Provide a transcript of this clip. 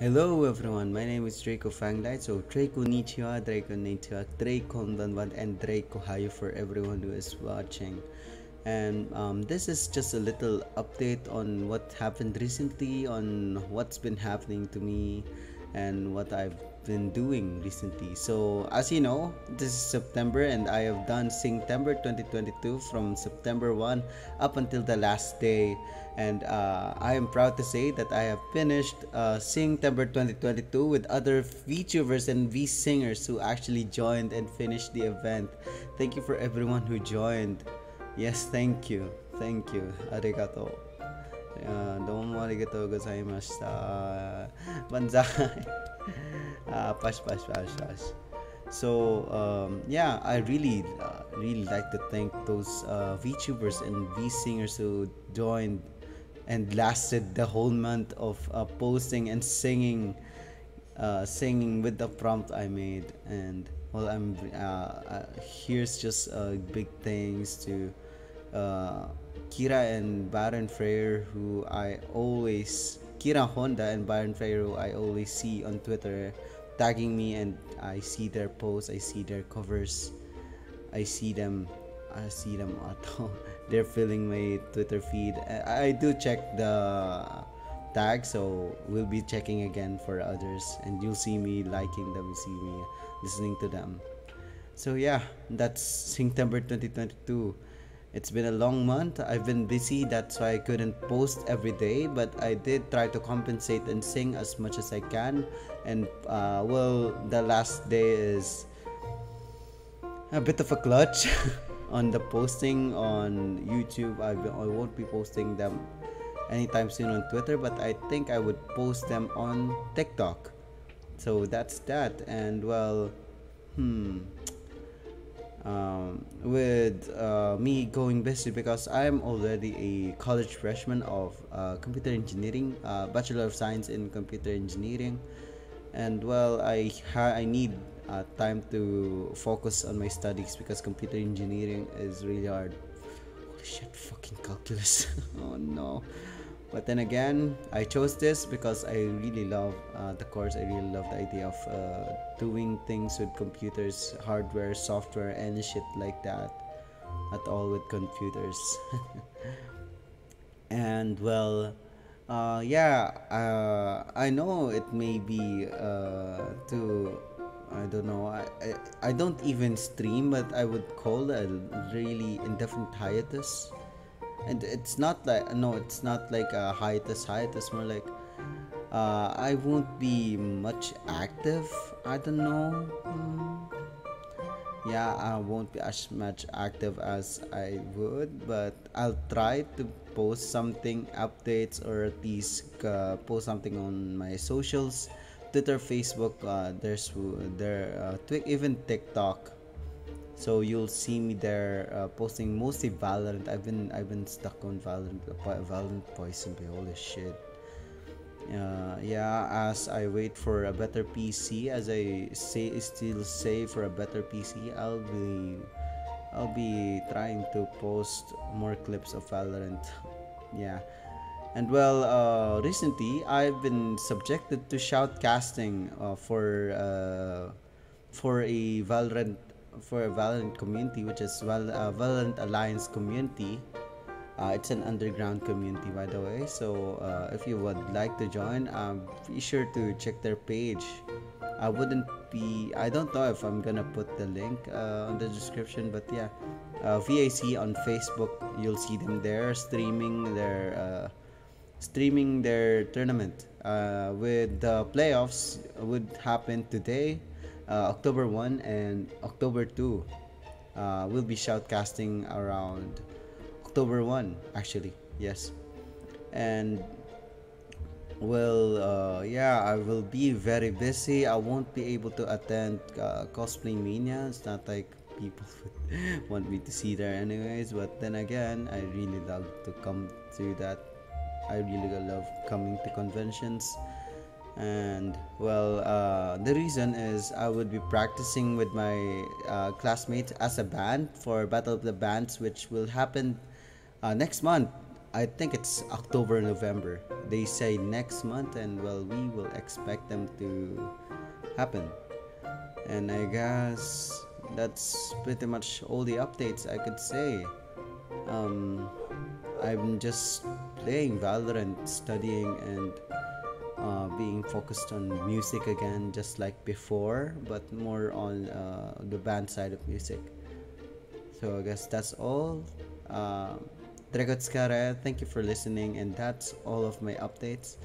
Hello everyone, my name is Drako Fanglight, so Drako Nietzsche, Drako Nietzsche, Drako Danvan, and Drako Hayu for everyone who is watching. And this is just a little update on what happened recently, on what's been happening to me, and what I've been doing recently. So as you know, this is September, and I have done Singtember 2022 from September 1 up until the last day, and I am proud to say that I have finished Singtember 2022 with other VTubers and V-singers who actually joined and finished the event. Thank you for everyone who joined. Yes, thank you, arigato. Domo arigatou gozaimashita. Banzai. Pash. So yeah, I really like to thank those VTubers and V-singers who joined and lasted the whole month of posting and singing with the prompt I made. And well, I'm here's just big thanks to Kira and Byron Fairu, who I always Kira Honda and Byron Fairu I always see on Twitter tagging me, and I see their posts, I see their covers, I see them they're filling my Twitter feed. I do check the tag, so we'll be checking again for others, and you'll see me liking them, you'll see me listening to them. So yeah, that's Singtember 2022. It's been a long month. I've been busy, that's why I couldn't post every day, but I did try to compensate and sing as much as I can. And well, the last day is a bit of a clutch on the posting on YouTube. I won't be posting them anytime soon on Twitter, but I think I would post them on TikTok. So that's that. And well, with me going busy, because I'm already a college freshman of computer engineering, Bachelor of Science in Computer Engineering, and well, I need time to focus on my studies, because computer engineering is really hard. Holy shit, fucking calculus. Oh no. But then again, I chose this because I really love the course. I really love the idea of doing things with computers, hardware, software, and shit like that, at all with computers. And well, yeah, I know it may be too, I don't know, I don't even stream, but I would call a really indefinite hiatus. And it's not like, no, it's not like a hiatus, more like I won't be much active, I don't know. Yeah, I won't be as much active as I would, but I'll try to post something, updates, or at least post something on my socials, Twitter, Facebook, even TikTok. So you'll see me there posting mostly Valorant. I've been stuck on Valorant poison. Holy shit. Yeah, as I wait for a better PC, as I still say for a better PC, I'll be trying to post more clips of Valorant. Yeah. And well, recently I've been subjected to shoutcasting for a Valorant community, which is Valiant Alliance community. It's an underground community, by the way, so if you would like to join, be sure to check their page. I don't know if I'm gonna put the link on the description, but yeah, VAC on Facebook, you'll see them there streaming their tournament, with the playoffs would happen today, October 1 and October 2. We'll be shoutcasting around October 1, actually, yes. And well, yeah, I will be very busy. I won't be able to attend Cosplay Mania. It's not like people would want me to see there anyways, but then again, I really love to come to that. I really love coming to conventions. And well, the reason is I would be practicing with my classmates as a band for Battle of the Bands, which will happen next month. I think it's October, November. They say next month, and well, we will expect them to happen. And I guess that's pretty much all the updates I could say. I'm just playing Valorant, studying, and being focused on music again, just like before, but more on the band side of music. So I guess that's all. Drakotsukare, thank you for listening, and that's all of my updates.